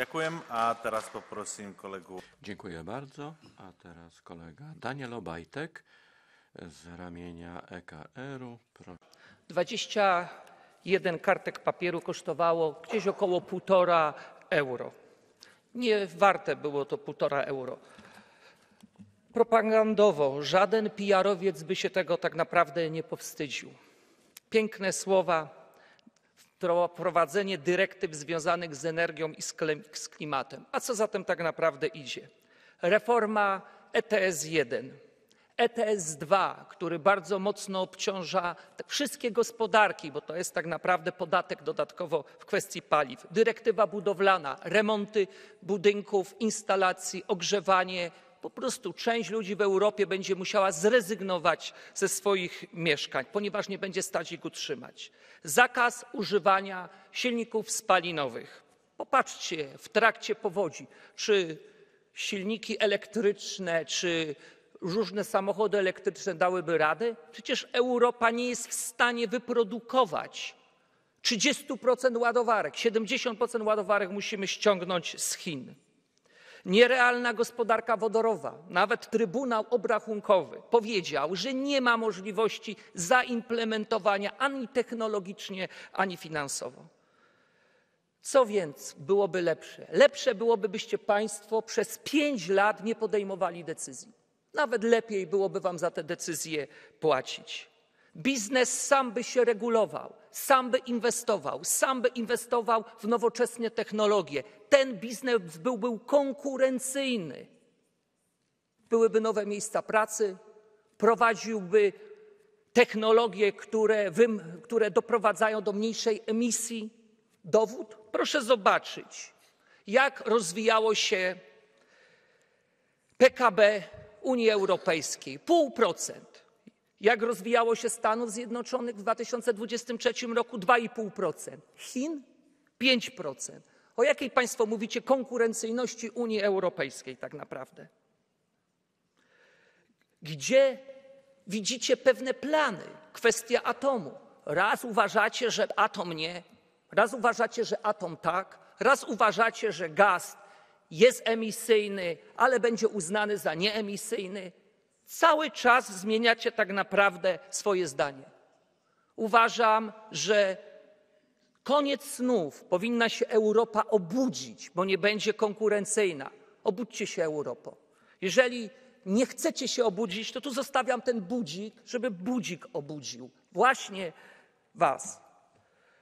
Dziękuję, a teraz poproszę kolegów. Dziękuję bardzo, a teraz kolega Daniel Obajtek z ramienia EKR-u. 21 kartek papieru kosztowało gdzieś około 1,5 euro. Nie warte było to 1,5 euro. Propagandowo żaden PR-owiec by się tego tak naprawdę nie powstydził. Piękne słowa, prowadzenie dyrektyw związanych z energią i z klimatem. A co za tym tak naprawdę idzie? Reforma ETS 1, ETS 2, który bardzo mocno obciąża te wszystkie gospodarki, bo to jest tak naprawdę podatek dodatkowo w kwestii paliw. Dyrektywa budowlana, remonty budynków, instalacji, ogrzewanie. Po prostu część ludzi w Europie będzie musiała zrezygnować ze swoich mieszkań, ponieważ nie będzie stać ich utrzymać. Zakaz używania silników spalinowych. Popatrzcie w trakcie powodzi, czy silniki elektryczne, czy różne samochody elektryczne dałyby radę? Przecież Europa nie jest w stanie wyprodukować 30% ładowarek, 70% ładowarek musimy ściągnąć z Chin. Nierealna gospodarka wodorowa, nawet Trybunał Obrachunkowy powiedział, że nie ma możliwości zaimplementowania ani technologicznie, ani finansowo. Co więc byłoby lepsze? Lepsze byłoby, byście Państwo przez 5 lat nie podejmowali decyzji. Nawet lepiej byłoby Wam za te decyzje płacić. Biznes sam by się regulował, sam by inwestował w nowoczesne technologie. Ten biznes był konkurencyjny. Byłyby nowe miejsca pracy, prowadziłby technologie, które doprowadzają do mniejszej emisji. Dowód? Proszę zobaczyć, jak rozwijało się PKB Unii Europejskiej. 0,5%. Jak rozwijało się Stanów Zjednoczonych w 2023 roku? 2,5%. Chin? 5%. O jakiej Państwo mówicie konkurencyjności Unii Europejskiej tak naprawdę? Gdzie widzicie pewne plany? Kwestia atomu. Raz uważacie, że atom nie, raz uważacie, że atom tak, raz uważacie, że gaz jest emisyjny, ale będzie uznany za nieemisyjny. Cały czas zmieniacie tak naprawdę swoje zdanie. Uważam, że koniec snów, powinna się Europa obudzić, bo nie będzie konkurencyjna. Obudźcie się, Europo. Jeżeli nie chcecie się obudzić, to tu zostawiam ten budzik, żeby budzik obudził właśnie Was.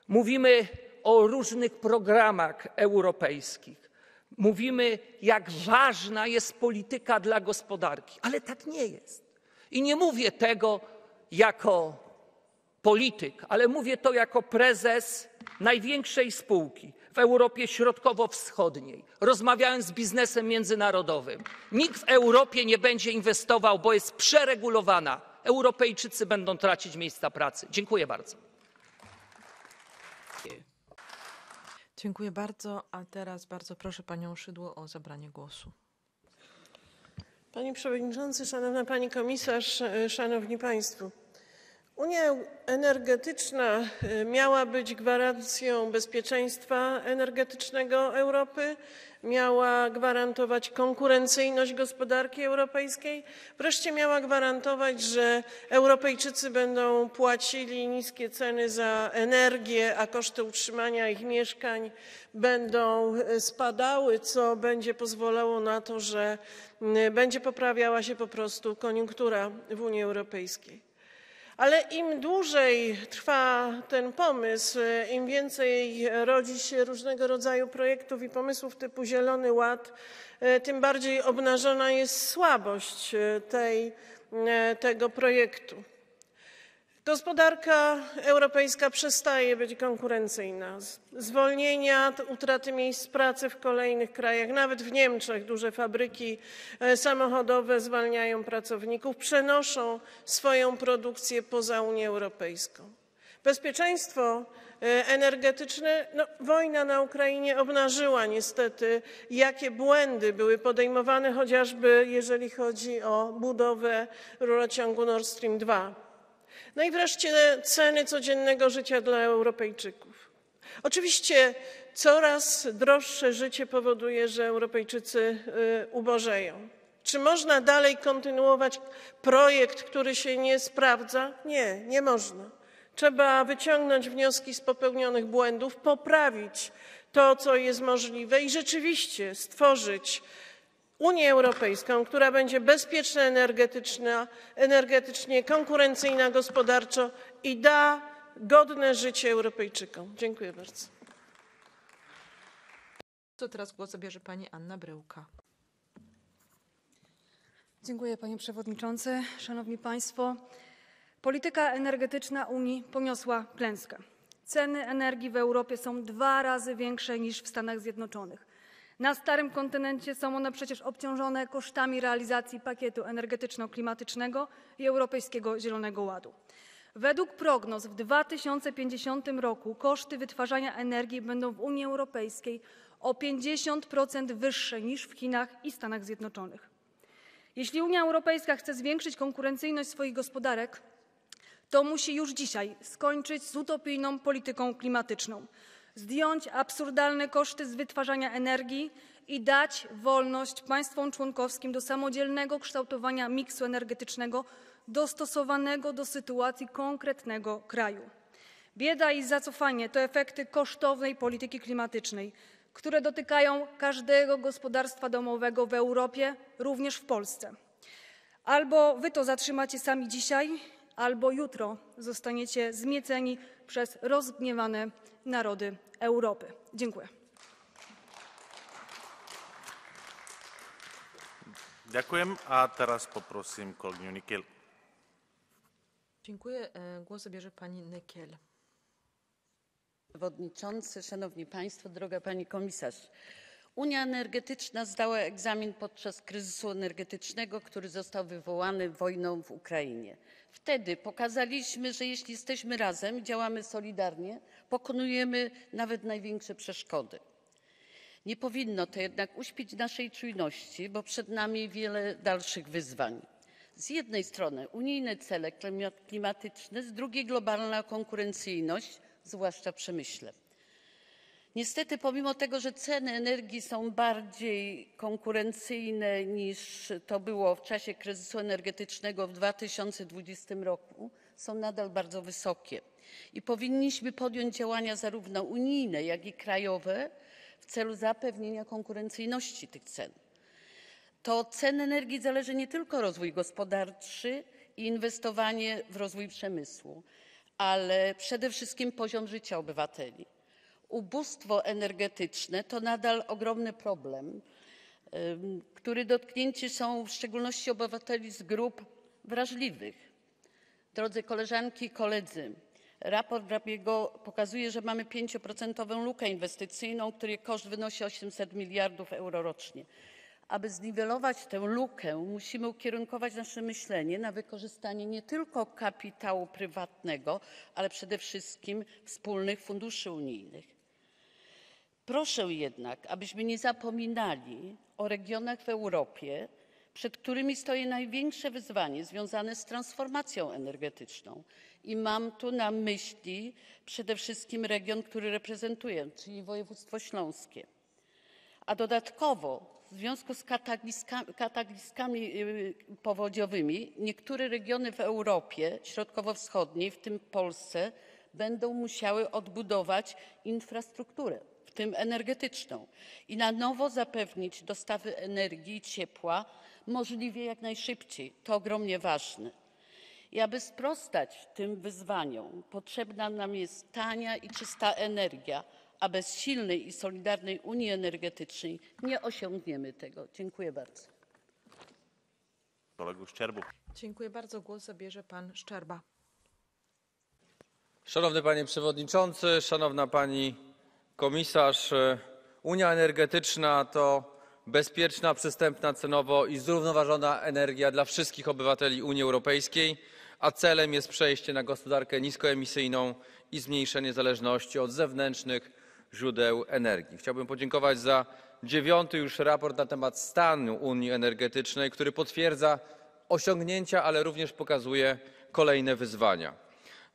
Mówimy o różnych programach europejskich. Mówimy, jak ważna jest polityka dla gospodarki, ale tak nie jest. I nie mówię tego jako polityk, ale mówię to jako prezes największej spółki w Europie Środkowo-Wschodniej, rozmawiając z biznesem międzynarodowym. Nikt w Europie nie będzie inwestował, bo jest przeregulowana. Europejczycy będą tracić miejsca pracy. Dziękuję bardzo. Dziękuję bardzo, a teraz bardzo proszę Panią Szydło o zabranie głosu. Panie Przewodniczący, Szanowna Pani Komisarz, Szanowni Państwo. Unia energetyczna miała być gwarancją bezpieczeństwa energetycznego Europy, miała gwarantować konkurencyjność gospodarki europejskiej, wreszcie miała gwarantować, że Europejczycy będą płacili niskie ceny za energię, a koszty utrzymania ich mieszkań będą spadały, co będzie pozwalało na to, że będzie poprawiała się po prostu koniunktura w Unii Europejskiej. Ale im dłużej trwa ten pomysł, im więcej rodzi się różnego rodzaju projektów i pomysłów typu Zielony Ład, tym bardziej obnażona jest słabość tego projektu. Gospodarka europejska przestaje być konkurencyjna. Zwolnienia, utraty miejsc pracy w kolejnych krajach, nawet w Niemczech duże fabryki samochodowe zwalniają pracowników, przenoszą swoją produkcję poza Unię Europejską. Bezpieczeństwo energetyczne, wojna na Ukrainie obnażyła niestety, jakie błędy były podejmowane, chociażby jeżeli chodzi o budowę rurociągu Nord Stream 2. No i wreszcie ceny codziennego życia dla Europejczyków. Oczywiście Coraz droższe życie powoduje, że Europejczycy ubożeją. Czy można dalej kontynuować projekt, który się nie sprawdza? Nie, nie można. Trzeba wyciągnąć wnioski z popełnionych błędów, poprawić to, co jest możliwe i rzeczywiście stworzyć Unię Europejską, która będzie bezpieczna energetycznie, konkurencyjna gospodarczo i da godne życie Europejczykom. Dziękuję bardzo. To teraz głos zabierze pani Anna Bryłka. Dziękuję, panie przewodniczący. Szanowni państwo, polityka energetyczna Unii poniosła klęskę. Ceny energii w Europie są 2 razy większe niż w Stanach Zjednoczonych. Na starym kontynencie są one przecież obciążone kosztami realizacji pakietu energetyczno-klimatycznego i Europejskiego Zielonego Ładu. Według prognoz w 2050 roku koszty wytwarzania energii będą w Unii Europejskiej o 50% wyższe niż w Chinach i Stanach Zjednoczonych. Jeśli Unia Europejska chce zwiększyć konkurencyjność swoich gospodarek, to musi już dzisiaj skończyć z utopijną polityką klimatyczną, zdjąć absurdalne koszty z wytwarzania energii i dać wolność państwom członkowskim do samodzielnego kształtowania miksu energetycznego dostosowanego do sytuacji konkretnego kraju. Bieda i zacofanie to efekty kosztownej polityki klimatycznej, które dotykają każdego gospodarstwa domowego w Europie, również w Polsce. Albo wy to zatrzymacie sami dzisiaj, albo jutro zostaniecie zmieceni przez rozgniewane narody Europy. Dziękuję. Dziękuję, a teraz poproszę kolegę Nykiel. Dziękuję. Głos zabierze pani Nykiel. Przewodniczący, szanowni państwo, droga pani komisarz. Unia energetyczna zdała egzamin podczas kryzysu energetycznego, który został wywołany wojną w Ukrainie. Wtedy pokazaliśmy, że jeśli jesteśmy razem, działamy solidarnie, pokonujemy nawet największe przeszkody. Nie powinno to jednak uśpić naszej czujności, bo przed nami wiele dalszych wyzwań. Z jednej strony unijne cele klimatyczne, z drugiej globalna konkurencyjność, zwłaszcza w przemyśle. Niestety pomimo tego, że ceny energii są bardziej konkurencyjne niż to było w czasie kryzysu energetycznego w 2020 roku, są nadal bardzo wysokie i powinniśmy podjąć działania zarówno unijne, jak i krajowe w celu zapewnienia konkurencyjności tych cen. To od cen energii zależy nie tylko rozwój gospodarczy i inwestowanie w rozwój przemysłu, ale przede wszystkim poziom życia obywateli. Ubóstwo energetyczne to nadal ogromny problem, który dotknięci są w szczególności obywateli z grup wrażliwych. Drodzy koleżanki i koledzy, raport RAGE pokazuje, że mamy 5% lukę inwestycyjną, której koszt wynosi 800 miliardów euro rocznie. Aby zniwelować tę lukę, musimy ukierunkować nasze myślenie na wykorzystanie nie tylko kapitału prywatnego, ale przede wszystkim wspólnych funduszy unijnych. Proszę jednak, abyśmy nie zapominali o regionach w Europie, przed którymi stoi największe wyzwanie związane z transformacją energetyczną. I mam tu na myśli przede wszystkim region, który reprezentuję, czyli województwo śląskie. A dodatkowo w związku z kataliskami powodziowymi niektóre regiony w Europie Środkowo-Wschodniej, w tym Polsce, będą musiały odbudować infrastrukturę, w tym energetyczną, i na nowo zapewnić dostawy energii i ciepła możliwie jak najszybciej. To ogromnie ważne. I aby sprostać tym wyzwaniom, potrzebna nam jest tania i czysta energia, a bez silnej i solidarnej Unii Energetycznej nie osiągniemy tego. Dziękuję bardzo. Kolego Szczerbu. Dziękuję bardzo. Głos zabierze pan Szczerba. Szanowny panie przewodniczący, szanowna pani komisarz. Unia energetyczna to bezpieczna, przystępna cenowo i zrównoważona energia dla wszystkich obywateli Unii Europejskiej, a celem jest przejście na gospodarkę niskoemisyjną i zmniejszenie zależności od zewnętrznych źródeł energii. Chciałbym podziękować za 9. już raport na temat stanu Unii Energetycznej, który potwierdza osiągnięcia, ale również pokazuje kolejne wyzwania.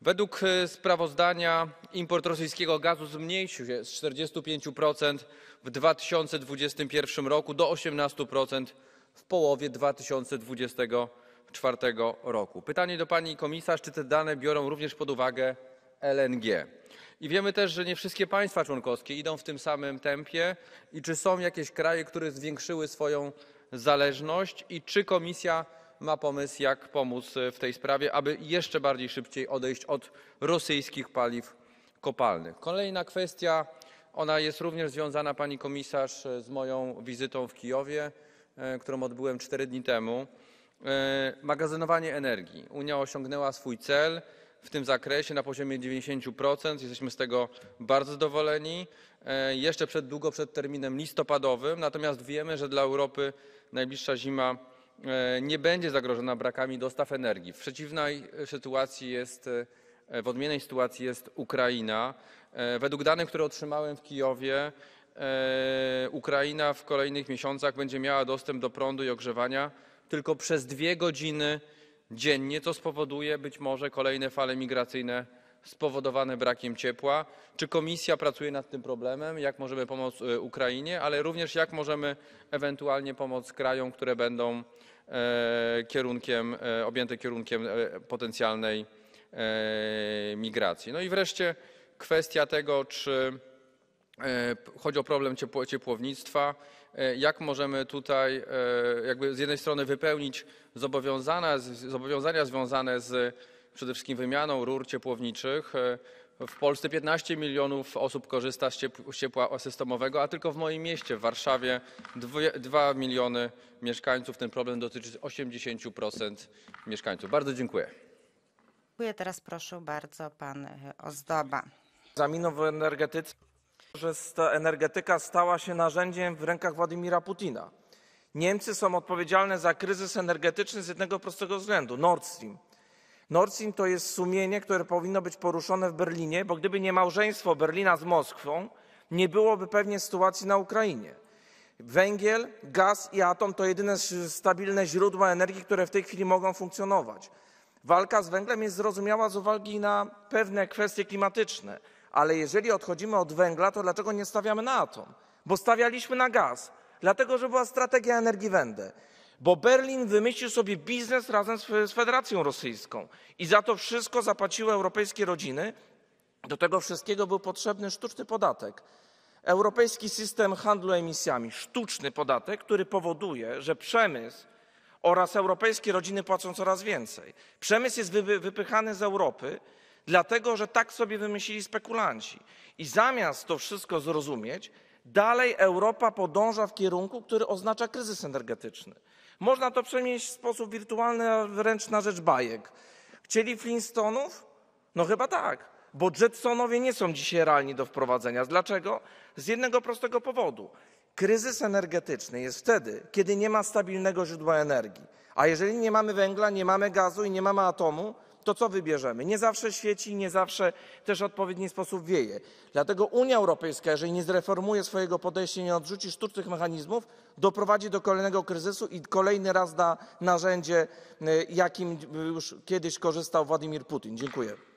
Według sprawozdania import rosyjskiego gazu zmniejszył się z 45% w 2021 roku do 18% w połowie 2024 roku. Pytanie do pani komisarz, czy te dane biorą również pod uwagę LNG? I wiemy też, że nie wszystkie państwa członkowskie idą w tym samym tempie i czy są jakieś kraje, które zwiększyły swoją zależność i czy Komisja ma pomysł, jak pomóc w tej sprawie, aby jeszcze bardziej szybciej odejść od rosyjskich paliw kopalnych. Kolejna kwestia, ona jest również związana, pani komisarz, z moją wizytą w Kijowie, którą odbyłem 4 dni temu. Magazynowanie energii. Unia osiągnęła swój cel w tym zakresie na poziomie 90%. Jesteśmy z tego bardzo zadowoleni. Jeszcze przed terminem listopadowym. Natomiast wiemy, że dla Europy najbliższa zima nie będzie zagrożona brakami dostaw energii. W odmiennej sytuacji jest Ukraina. Według danych, które otrzymałem w Kijowie, Ukraina w kolejnych miesiącach będzie miała dostęp do prądu i ogrzewania tylko przez 2 godziny dziennie, co spowoduje być może kolejne fale migracyjne spowodowane brakiem ciepła. Czy Komisja pracuje nad tym problemem? Jak możemy pomóc Ukrainie, ale również jak możemy ewentualnie pomóc krajom, które będą objęte kierunkiem potencjalnej migracji? No i wreszcie kwestia tego, czy chodzi o problem ciepłownictwa. Jak możemy tutaj z jednej strony wypełnić zobowiązania związane z przede wszystkim wymianą rur ciepłowniczych. W Polsce 15 milionów osób korzysta z ciepła systemowego, a tylko w moim mieście, w Warszawie, 2 miliony mieszkańców. Ten problem dotyczy 80% mieszkańców. Bardzo dziękuję. Dziękuję. Teraz proszę bardzo, pan Ozdoba. Zaminął w energetyce, że energetyka stała się narzędziem w rękach Władimira Putina. Niemcy są odpowiedzialne za kryzys energetyczny z jednego prostego względu – Nord Stream. Nord Stream to jest sumienie, które powinno być poruszone w Berlinie, bo gdyby nie małżeństwo Berlina z Moskwą, nie byłoby pewnie sytuacji na Ukrainie. Węgiel, gaz i atom to jedyne stabilne źródła energii, które w tej chwili mogą funkcjonować. Walka z węglem jest zrozumiała z uwagi na pewne kwestie klimatyczne, ale jeżeli odchodzimy od węgla, to dlaczego nie stawiamy na atom? Bo stawialiśmy na gaz, dlatego że była strategia Energiewende. Bo Berlin wymyślił sobie biznes razem z Federacją Rosyjską i za to wszystko zapłaciły europejskie rodziny. Do tego wszystkiego był potrzebny sztuczny podatek. Europejski system handlu emisjami, sztuczny podatek, który powoduje, że przemysł oraz europejskie rodziny płacą coraz więcej. Przemysł jest wypychany z Europy, dlatego że tak sobie wymyślili spekulanci. I zamiast to wszystko zrozumieć, dalej Europa podąża w kierunku, który oznacza kryzys energetyczny. Można to przenieść w sposób wirtualny, a wręcz na rzecz bajek. Chcieli Flintstonów? No chyba tak, bo Jetsonowie nie są dzisiaj realni do wprowadzenia. Dlaczego? Z jednego prostego powodu. Kryzys energetyczny jest wtedy, kiedy nie ma stabilnego źródła energii. A jeżeli nie mamy węgla, nie mamy gazu i nie mamy atomu, to co wybierzemy? Nie zawsze świeci, nie zawsze też w odpowiedni sposób wieje. Dlatego Unia Europejska, jeżeli nie zreformuje swojego podejścia, nie odrzuci sztucznych mechanizmów, doprowadzi do kolejnego kryzysu i kolejny raz da narzędzie, jakim już kiedyś korzystał Władimir Putin. Dziękuję.